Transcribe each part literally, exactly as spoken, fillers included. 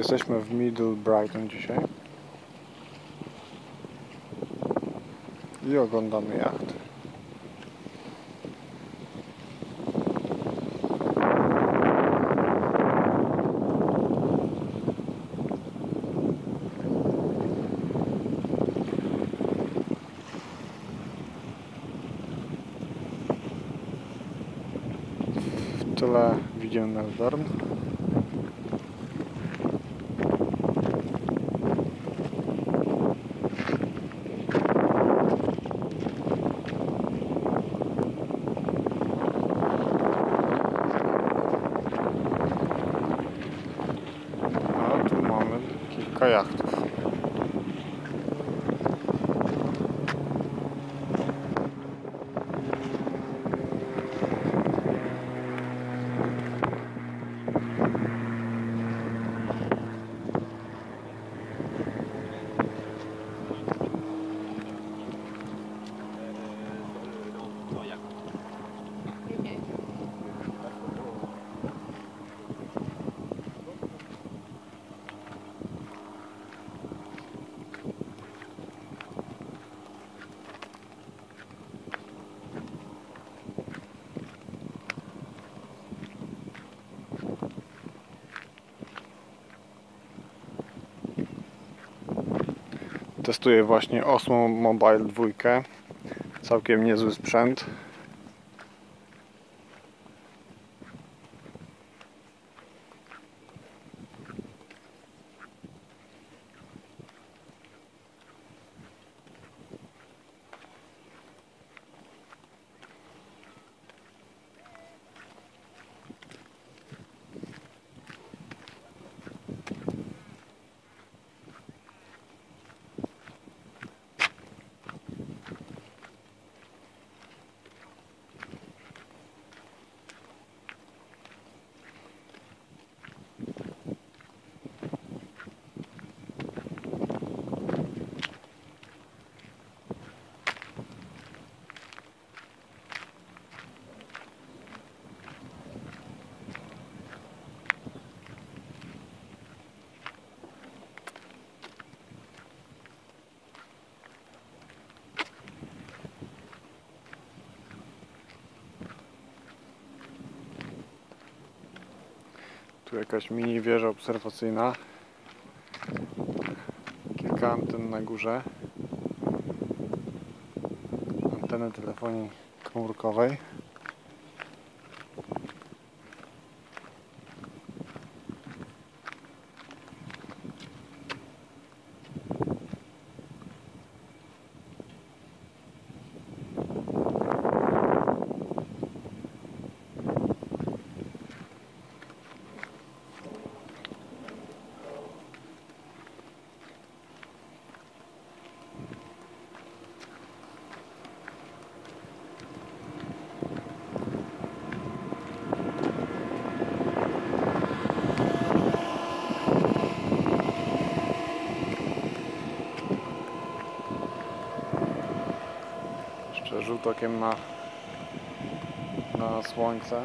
Jesteśmy w Middle Brighton dzisiaj i oglądamy jachty. W tyle widzimy Melbourne. A tu mamy kilka jachtów. Testuję właśnie Osmo Mobile dwa. Całkiem niezły sprzęt. Tu jakaś mini wieża obserwacyjna, kilka anten na górze, antenę telefonii komórkowej. Rzut okiem na, na słońce.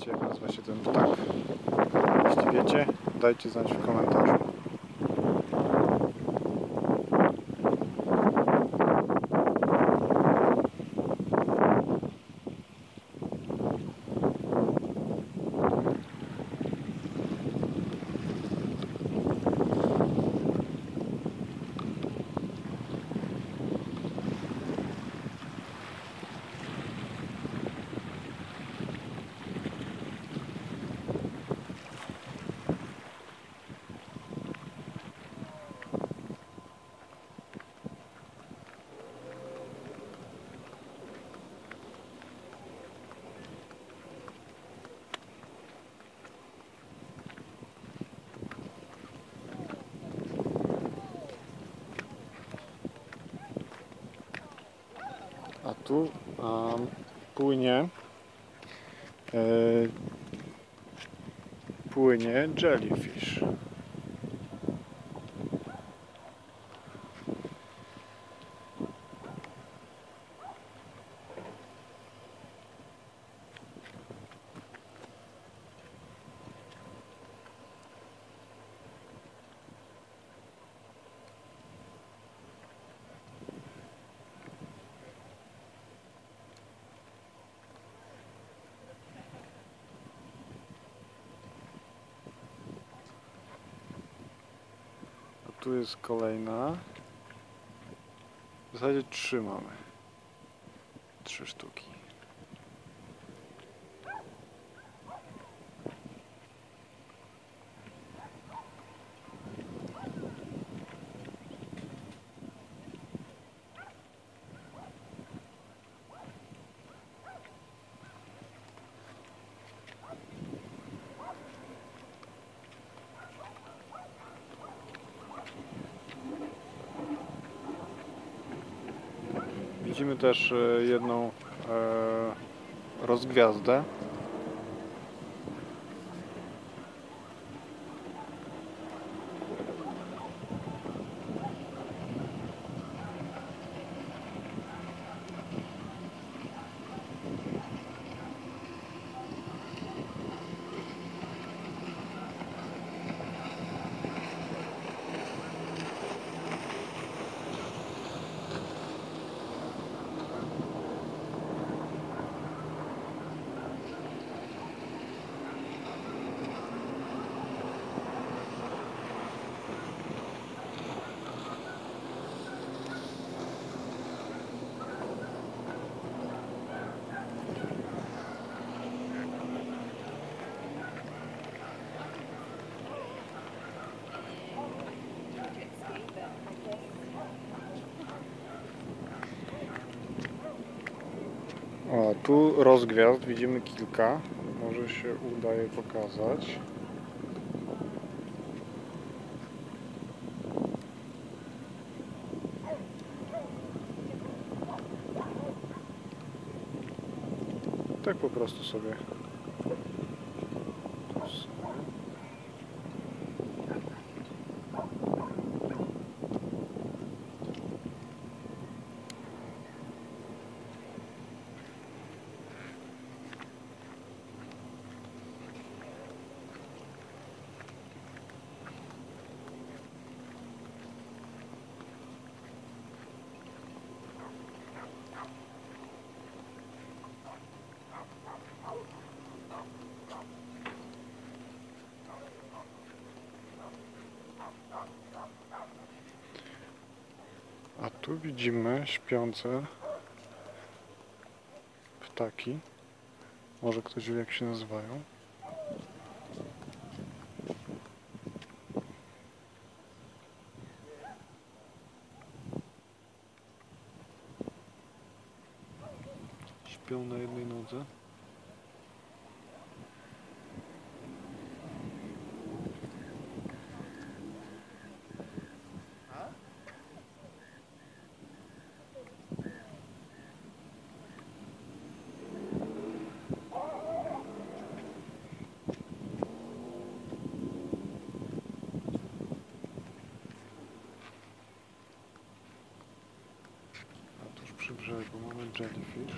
wiecie, jak nazywa się ten ptak. Jeśli wiecie, dajcie znać w komentarzu. A tu um, płynie yy, płynie jellyfish. Tu jest kolejna. W zasadzie trzy mamy. Trzy sztuki. Widzimy też jedną e, rozgwiazdę. O, tu rozgwiazd, widzimy kilka, może się uda je pokazać. Tak po prostu sobie. A tu widzimy śpiące ptaki. Może ktoś wie, jak się nazywają. Śpią na jednej nodze. Brzegu mamy jellyfish.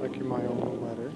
Takie mają numery.